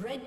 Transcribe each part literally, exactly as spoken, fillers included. Red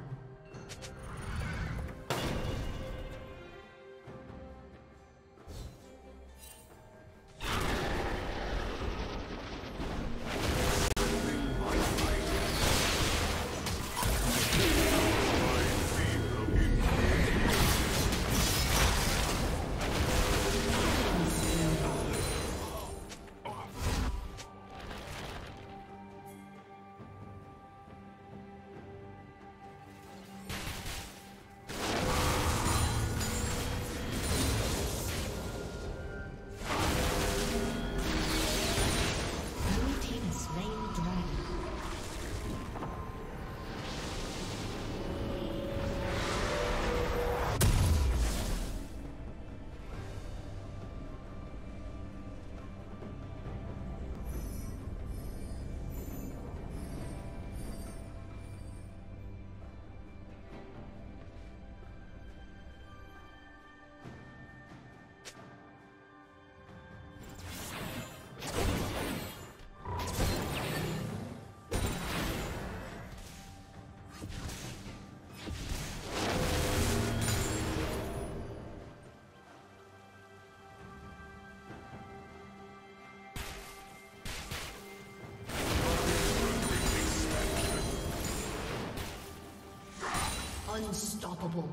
Unstoppable.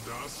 Stardust.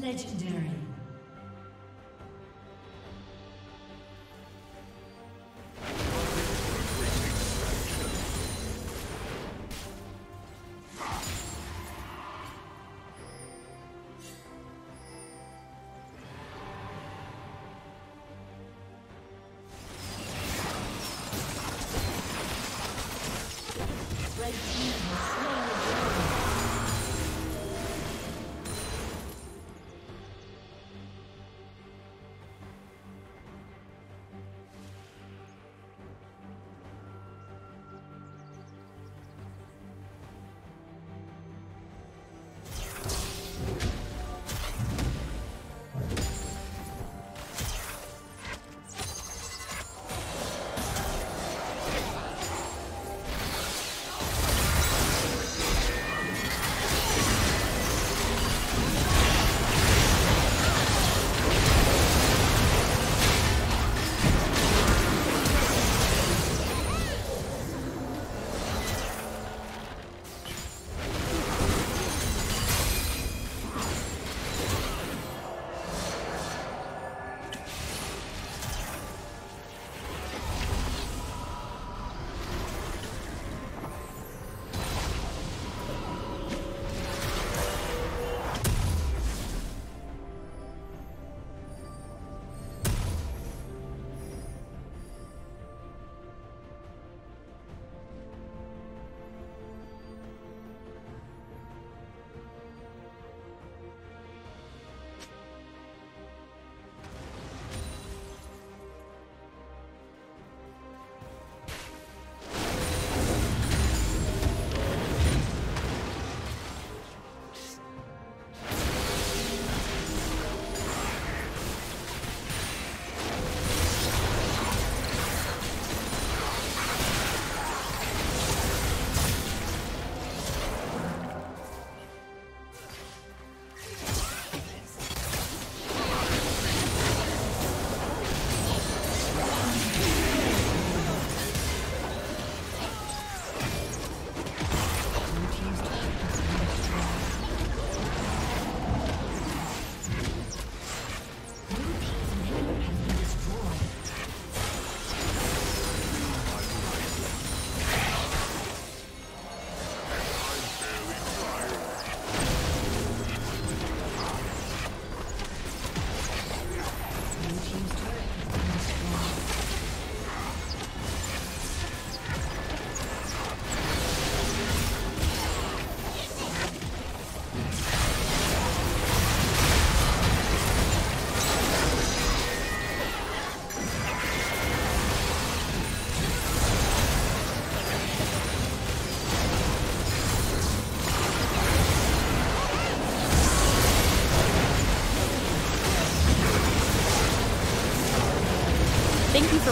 Legendary.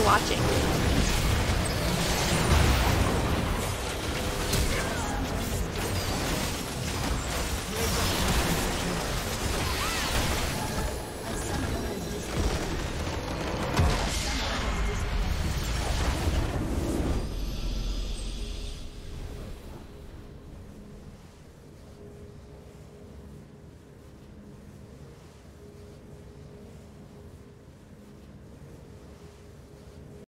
watching.